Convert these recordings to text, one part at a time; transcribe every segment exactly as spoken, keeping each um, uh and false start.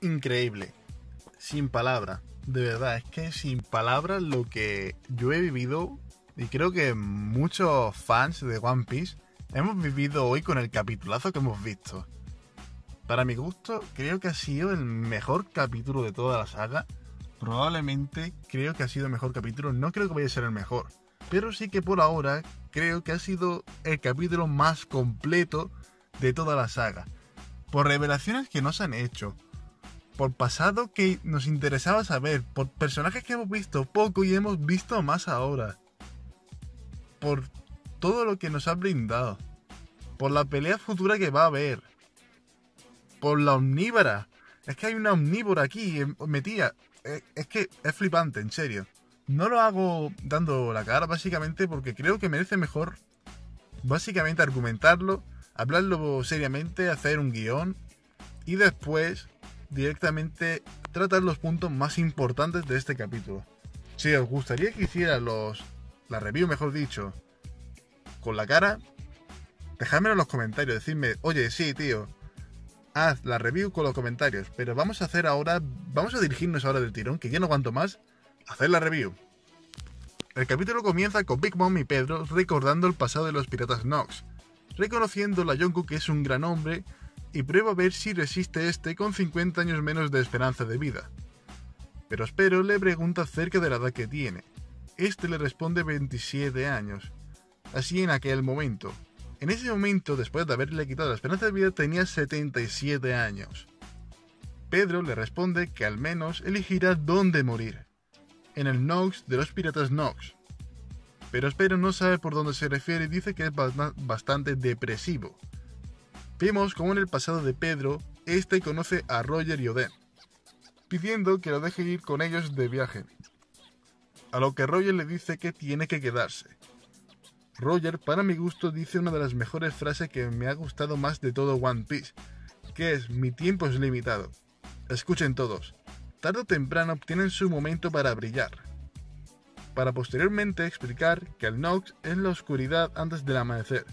increíble, sin palabras, de verdad, es que sin palabras lo que yo he vivido, y creo que muchos fans de One Piece hemos vivido hoy con el capitulazo que hemos visto. Para mi gusto, creo que ha sido el mejor capítulo de toda la saga. Probablemente creo que ha sido el mejor capítulo, no creo que vaya a ser el mejor, pero sí que por ahora creo que ha sido el capítulo más completo de toda la saga. Por revelaciones que nos han hecho, por pasado que nos interesaba saber, por personajes que hemos visto poco y hemos visto más ahora, por todo lo que nos ha brindado, por la pelea futura que va a haber, por la omnívora. Es que hay una omnívora aquí metida. Es que es flipante, en serio. No lo hago dando la cara, básicamente, porque creo que merece mejor, básicamente, argumentarlo, hablarlo seriamente, hacer un guión y después directamente tratar los puntos más importantes de este capítulo. Si os gustaría que hiciera los, la review, mejor dicho, con la cara, dejadmelo en los comentarios, decidme, oye, sí, tío, haz la review con los comentarios, pero vamos a hacer ahora, vamos a dirigirnos ahora del tirón, que ya no aguanto más, a hacer la review. El capítulo comienza con Big Mom y Pedro recordando el pasado de los piratas Nox, reconociendo a Jungkook que es un gran hombre y prueba a ver si resiste este con cincuenta años menos de esperanza de vida. Perospero le pregunta acerca de la edad que tiene. Este le responde veintisiete años, así en aquel momento. En ese momento, después de haberle quitado la esperanza de vida, tenía setenta y siete años. Pedro le responde que al menos elegirá dónde morir, en el Nox de los piratas Nox. Perospero no sabe por dónde se refiere y dice que es bastante depresivo. Vemos como en el pasado de Pedro, este conoce a Roger y Oden, pidiendo que lo deje ir con ellos de viaje, a lo que Roger le dice que tiene que quedarse. Roger, para mi gusto, dice una de las mejores frases que me ha gustado más de todo One Piece, que es: mi tiempo es limitado. Escuchen todos, tarde o temprano obtienen su momento para brillar, para posteriormente explicar que el Nox es la oscuridad antes del amanecer,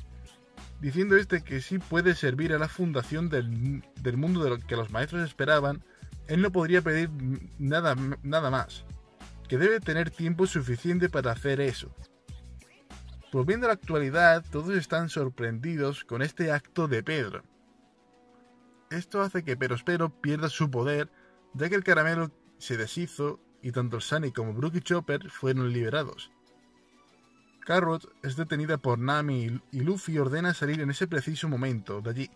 diciendo este que sí puede servir a la fundación del, del mundo de lo que los maestros esperaban. Él no podría pedir nada, nada más, que debe tener tiempo suficiente para hacer eso. Volviendo a la actualidad, todos están sorprendidos con este acto de Pedro. Esto hace que Perospero pierda su poder, ya que el caramelo se deshizo y tanto Sunny como Brook y Chopper fueron liberados. Carrot es detenida por Nami y Luffy ordena salir en ese preciso momento de allí.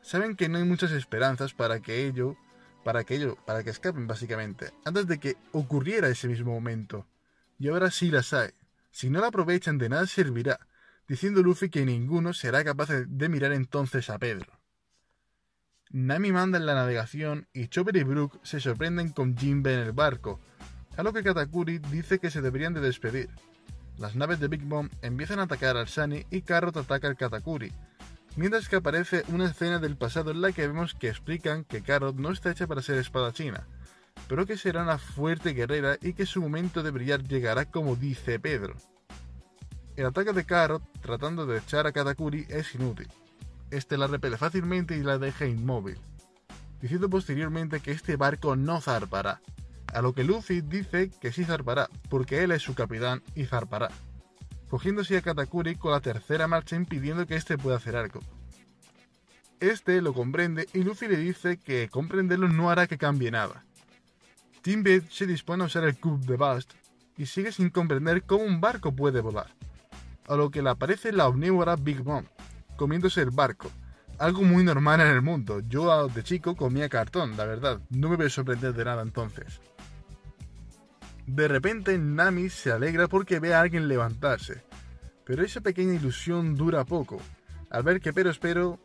Saben que no hay muchas esperanzas para que ello, para que ello, para que escapen básicamente, antes de que ocurriera ese mismo momento. Y ahora sí las hay. Si no la aprovechan, de nada servirá, diciendo Luffy que ninguno será capaz de mirar entonces a Pedro. Nami manda en la navegación y Chopper y Brook se sorprenden con Jinbe en el barco, a lo que Katakuri dice que se deberían de despedir. Las naves de Big Mom empiezan a atacar al Sunny y Carrot ataca al Katakuri, mientras que aparece una escena del pasado en la que vemos que explican que Carrot no está hecha para ser espadachina, pero que será una fuerte guerrera y que su momento de brillar llegará como dice Pedro. El ataque de Carrot tratando de echar a Katakuri es inútil. Este la repele fácilmente y la deja inmóvil, diciendo posteriormente que este barco no zarpará, a lo que Luffy dice que sí zarpará, porque él es su capitán y zarpará, cogiéndose a Katakuri con la tercera marcha impidiendo que este pueda hacer algo. Este lo comprende y Luffy le dice que comprenderlo no hará que cambie nada. Jinbe se dispone a usar el Coup de Bast y sigue sin comprender cómo un barco puede volar, a lo que le aparece la omnívora Big Mom, comiéndose el barco, algo muy normal en el mundo. Yo de chico comía cartón, la verdad, no me voy a sorprender de nada entonces. De repente Nami se alegra porque ve a alguien levantarse, pero esa pequeña ilusión dura poco, al ver que Perospero...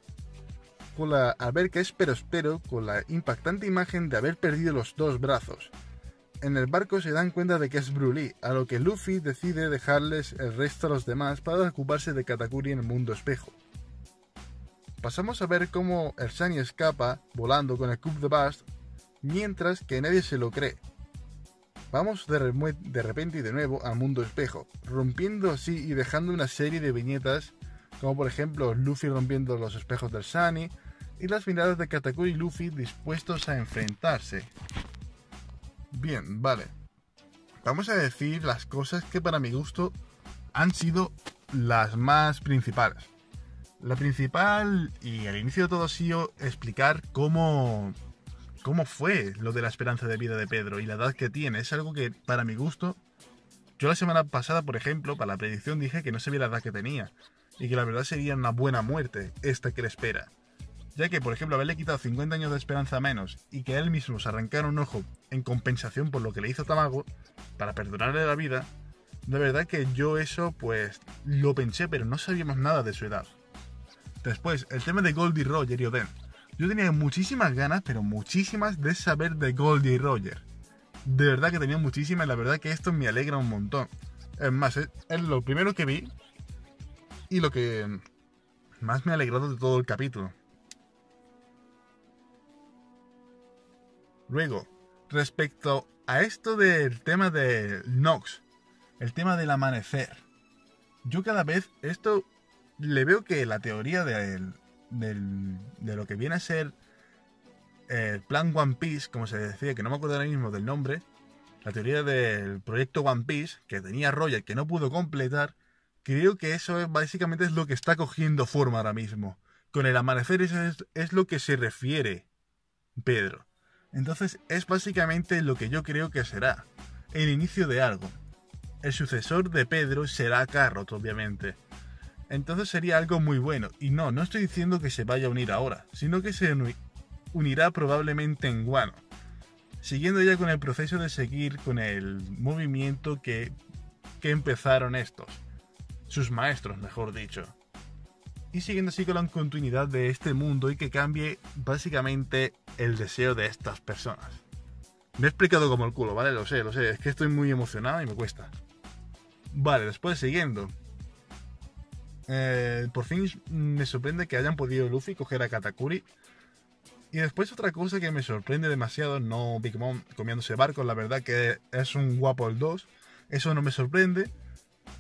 Con la, al ver que es Perospero con la impactante imagen de haber perdido los dos brazos. En el barco se dan cuenta de que es Brulee, a lo que Luffy decide dejarles el resto a los demás para ocuparse de Katakuri en el mundo espejo. Pasamos a ver cómo Ersani escapa volando con el Coup de Bast, mientras que nadie se lo cree. Vamos de, de repente y de nuevo al mundo espejo, rompiendo así y dejando una serie de viñetas, como por ejemplo Luffy rompiendo los espejos de Ersani, y las miradas de Katakuri y Luffy dispuestos a enfrentarse. Bien, vale. Vamos a decir las cosas que para mi gusto han sido las más principales. La principal, y al inicio de todo ha sido explicar cómo, cómo fue lo de la esperanza de vida de Pedro y la edad que tiene. Es algo que para mi gusto, yo la semana pasada, por ejemplo, para la predicción dije que no sabía la edad que tenía y que la verdad sería una buena muerte esta que le espera. Ya que, por ejemplo, haberle quitado cincuenta años de esperanza menos y que él mismo se arrancara un ojo en compensación por lo que le hizo Tamago para perdonarle la vida, de verdad que yo eso pues lo pensé, pero no sabíamos nada de su edad. Después, el tema de Gol D. Roger y Oden. Yo tenía muchísimas ganas, pero muchísimas, de saber de Gol D. Roger. De verdad que tenía muchísimas, y la verdad que esto me alegra un montón. Es más, es lo primero que vi y lo que más me ha alegrado de todo el capítulo. Luego, respecto a esto del tema de Nox, el tema del amanecer, yo cada vez esto le veo que la teoría del, del, de lo que viene a ser el plan One Piece, como se decía, que no me acuerdo ahora mismo del nombre, la teoría del proyecto One Piece que tenía Roger que no pudo completar, creo que eso es, básicamente es lo que está cogiendo forma ahora mismo. Con el amanecer eso es, es lo que se refiere Pedro. Entonces es básicamente lo que yo creo que será el inicio de algo. El sucesor de Pedro será Carrot, obviamente. Entonces sería algo muy bueno. Y no, no estoy diciendo que se vaya a unir ahora, sino que se unirá probablemente en Wano, siguiendo ya con el proceso de seguir con el movimiento que, que empezaron estos, sus maestros mejor dicho, y siguiendo así con la continuidad de este mundo y que cambie básicamente el deseo de estas personas. Me he explicado como el culo, ¿vale? Lo sé, lo sé, es que estoy muy emocionado y me cuesta. Vale, después siguiendo. Eh, por fin me sorprende que hayan podido Luffy coger a Katakuri. Y después otra cosa que me sorprende demasiado, no Big Mom comiéndose barcos, la verdad que es un guapo el dos, eso no me sorprende.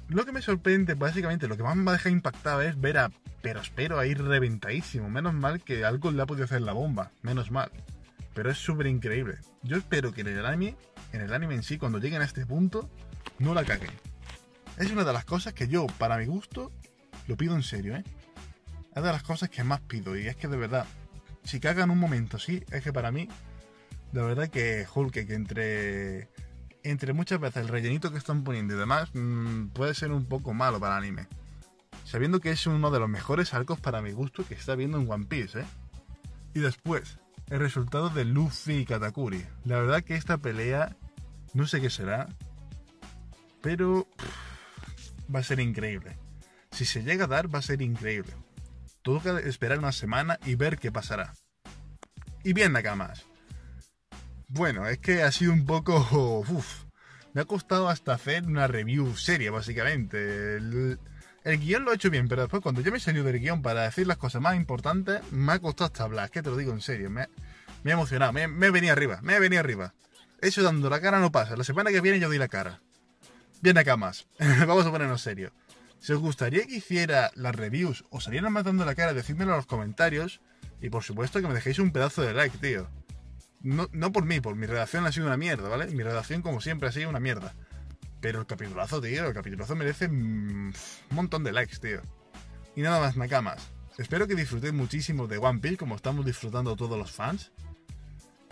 Lo que me sorprende, básicamente, lo que más me deja impactado es ver a Perospero ahí reventadísimo. Menos mal que algo le ha podido hacer la bomba, menos mal. Pero es súper increíble. Yo espero que en el anime, en el anime en sí, cuando lleguen a este punto, no la caguen. Es una de las cosas que yo, para mi gusto, lo pido en serio, ¿eh? Es de las cosas que más pido, y es que de verdad, si cagan un momento así, es que para mí, de verdad que Hulk, que entre... entre muchas veces el rellenito que están poniendo y demás, mmm, puede ser un poco malo para el anime, sabiendo que es uno de los mejores arcos para mi gusto que está viendo en One Piece, ¿eh? Y después, el resultado de Luffy y Katakuri. La verdad que esta pelea, no sé qué será, pero pff, va a ser increíble. Si se llega a dar, va a ser increíble. Toca esperar una semana y ver qué pasará. Y bien, Nakamas. Bueno, es que ha sido un poco... Uf, me ha costado hasta hacer una review seria, básicamente. El, el guión lo he hecho bien, pero después cuando yo me salí del guión para decir las cosas más importantes, me ha costado hasta hablar, es que te lo digo en serio. Me, me ha emocionado, me, me venía arriba, me venía arriba. Eso dando la cara no pasa, la semana que viene yo doy la cara. Bien, acá más, vamos a ponernos serio. Si os gustaría que hiciera las reviews o salieran más dando la cara, decídmelo en los comentarios. Y por supuesto que me dejéis un pedazo de like, tío. No, no por mí, por mi redacción ha sido una mierda, ¿vale? Mi redacción, como siempre, ha sido una mierda. Pero el capitulazo, tío, el capitulazo merece un montón de likes, tío. Y nada más, Nakamas. Espero que disfrutéis muchísimo de One Piece, como estamos disfrutando todos los fans.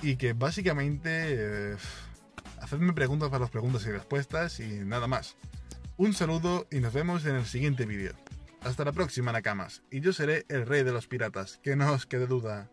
Y que básicamente... Eh, hacedme preguntas para las preguntas y respuestas y nada más. Un saludo y nos vemos en el siguiente vídeo. Hasta la próxima, Nakamas. Y yo seré el rey de los piratas, que no os quede duda.